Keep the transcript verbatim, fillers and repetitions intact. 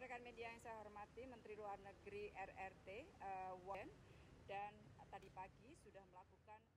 Rekan-rekan media yang saya hormati, Menteri Luar Negeri R R T uh, Wang Yi dan tadi pagi sudah melakukan